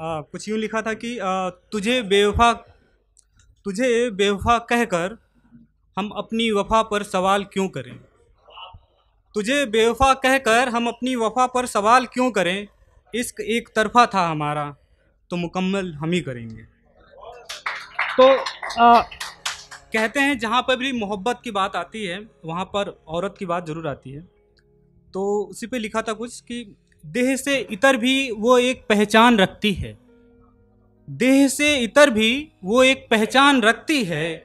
कुछ यूँ लिखा था कि तुझे बेवफा कहकर हम अपनी वफा पर सवाल क्यों करें, तुझे बेवफा कहकर हम अपनी वफा पर सवाल क्यों करें, इश्क एक तरफा था हमारा तो मुकम्मल हम ही करेंगे। तो कहते हैं जहाँ पर भी मोहब्बत की बात आती है वहाँ पर औरत की बात ज़रूर आती है। तो उसी पे लिखा था कुछ कि देह से इतर भी वो एक पहचान रखती है, देह से इतर भी वो एक पहचान रखती है,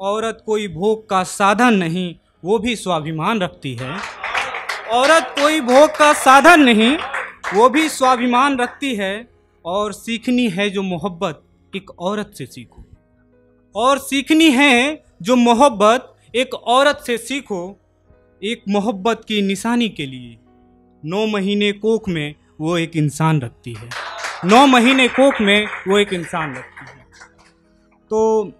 औरत कोई भोग का साधन नहीं वो भी स्वाभिमान रखती है, औरत कोई भोग का साधन नहीं वो भी स्वाभिमान रखती है, और सीखनी है जो मोहब्बत एक औरत से सीखो, और सीखनी है जो मोहब्बत एक औरत से सीखो, एक मोहब्बत की निशानी के लिए 9 महीने कोख में वो एक इंसान रखती है, 9 महीने कोख में वो एक इंसान रखती है। तो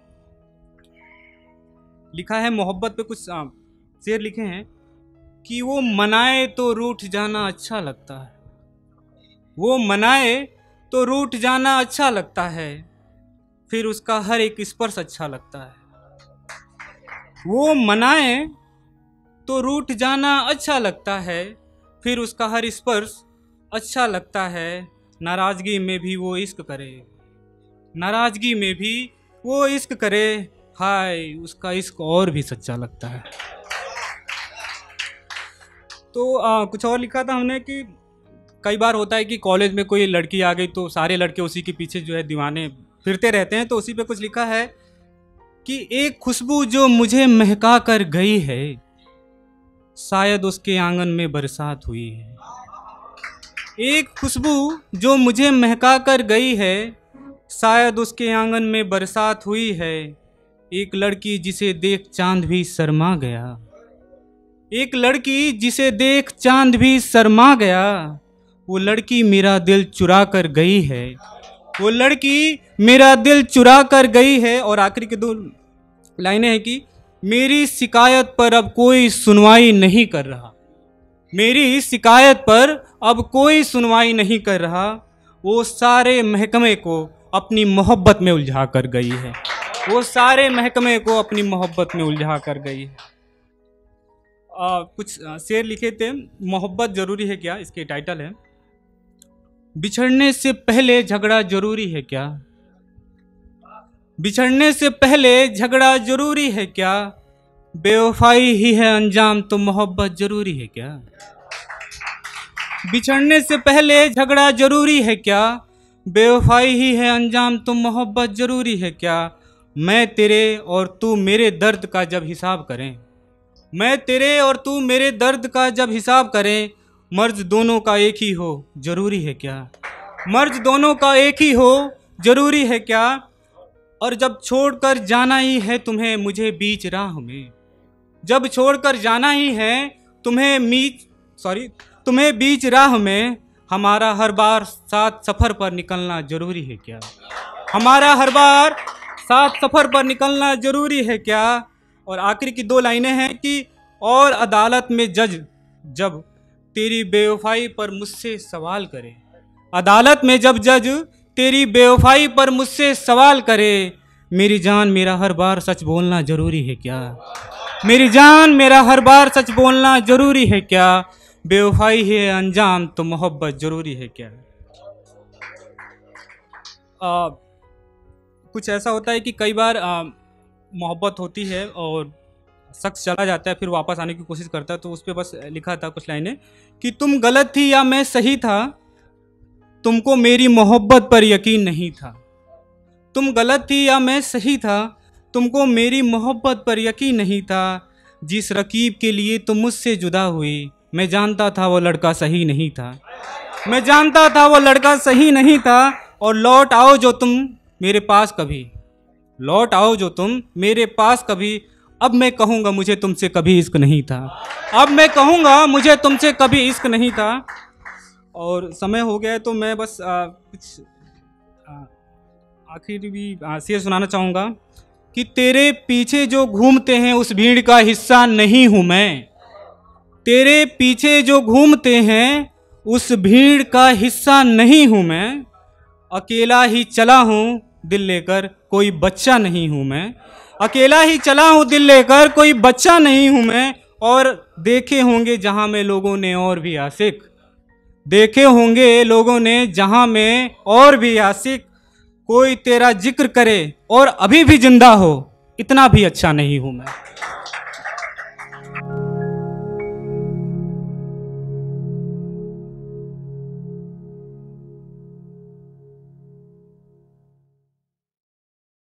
लिखा है मोहब्बत पे कुछ शेर लिखे हैं कि वो मनाए तो रूठ जाना अच्छा लगता है, वो मनाए तो रूठ जाना अच्छा लगता है, फिर उसका हर एक स्पर्श अच्छा लगता है, वो मनाए तो रूठ जाना अच्छा लगता है, फिर उसका हर स्पर्श अच्छा लगता है, नाराज़गी में भी वो इश्क करे, नाराज़गी में भी वो इश्क करे, हाय उसका इश्क और भी सच्चा लगता है। तो कुछ और लिखा था हमने कि कई बार होता है कि कॉलेज में कोई लड़की आ गई तो सारे लड़के उसी के पीछे जो है दीवाने फिरते रहते हैं। तो उसी पे कुछ लिखा है कि एक खुशबू जो मुझे महका कर गई है, शायद उसके आंगन में बरसात हुई है, एक खुशबू जो मुझे महका कर गई है, शायद उसके आंगन में बरसात हुई है, एक लड़की जिसे देख चांद भी शर्मा गया, एक लड़की जिसे देख चांद भी शर्मा गया, वो लड़की मेरा दिल चुरा कर गई है, वो लड़की मेरा दिल चुरा कर गई है। और आखिरी के 2 लाइनें हैं कि मेरी शिकायत पर अब कोई सुनवाई नहीं कर रहा, मेरी शिकायत पर अब कोई सुनवाई नहीं कर रहा, वो सारे महकमे को अपनी मोहब्बत में उलझा कर गई है, वो सारे महकमे को अपनी मोहब्बत में उलझा कर गई है। कुछ शेर लिखे थे, मोहब्बत ज़रूरी है क्या, इसके टाइटल है। बिछड़ने से पहले झगड़ा जरूरी है क्या, बिछड़ने से पहले झगड़ा जरूरी है क्या, बेवफाई ही है अंजाम तो मोहब्बत जरूरी है क्या, बिछड़ने से पहले झगड़ा जरूरी है क्या, बेवफाई ही है अंजाम तो मोहब्बत जरूरी है क्या, मैं तेरे और तू मेरे दर्द का जब हिसाब करें, मैं तेरे और तू मेरे दर्द का जब हिसाब करें, मर्ज दोनों का एक ही हो जरूरी है क्या, मर्ज दोनों का एक ही हो जरूरी है क्या, और जब छोड़कर जाना ही है तुम्हें मुझे बीच राह में, जब छोड़कर जाना ही है तुम्हें बीच राह में, हमारा हर बार साथ सफ़र पर निकलना जरूरी है क्या, हमारा हर बार साथ सफ़र पर निकलना जरूरी है क्या। और आखिरी की 2 लाइनें हैं कि और अदालत में जज जब तेरी बेवफाई पर मुझसे सवाल करे, अदालत में जब जज तेरी बेवफाई पर मुझसे सवाल करे, मेरी जान मेरा हर बार सच बोलना जरूरी है क्या, मेरी जान मेरा हर बार सच बोलना जरूरी है क्या, बेवफाई है अंजाम तो मोहब्बत जरूरी है क्या। कुछ ऐसा होता है कि कई बार मोहब्बत होती है और शख्स चला जाता है फिर वापस आने की कोशिश करता है। तो उस पर बस लिखा था कुछ लाइनें कि तुम गलत थी या मैं सही था, तुमको मेरी मोहब्बत पर यकीन नहीं था, तुम गलत थी या मैं सही था, तुमको मेरी मोहब्बत पर यकीन नहीं था, जिस रकीब के लिए तुम मुझसे जुदा हुई, मैं जानता था वो लड़का सही नहीं था, मैं जानता था वो लड़का सही नहीं था, और लौट आओ जो तुम मेरे पास कभी, लौट आओ जो तुम मेरे पास कभी, अब मैं कहूँगा मुझे तुमसे कभी इश्क नहीं था, अब मैं कहूँगा मुझे तुमसे कभी इश्क नहीं था। और समय हो गया है तो मैं बस कुछ आखिर भी शेर सुनाना चाहूँगा कि तेरे पीछे जो घूमते हैं उस भीड़ का हिस्सा नहीं हूँ मैं, तेरे पीछे जो घूमते हैं उस भीड़ का हिस्सा नहीं हूँ मैं, अकेला ही चला हूँ दिल लेकर कोई बच्चा नहीं हूँ मैं। अकेला ही चला हूँ दिल लेकर कोई बच्चा नहीं हूँ मैं। और देखे होंगे जहाँ में लोगों ने और भी आशिक, देखे होंगे लोगों ने जहाँ में और भी आशिक। कोई तेरा जिक्र करे और अभी भी जिंदा हो, इतना भी अच्छा नहीं हूँ मैं।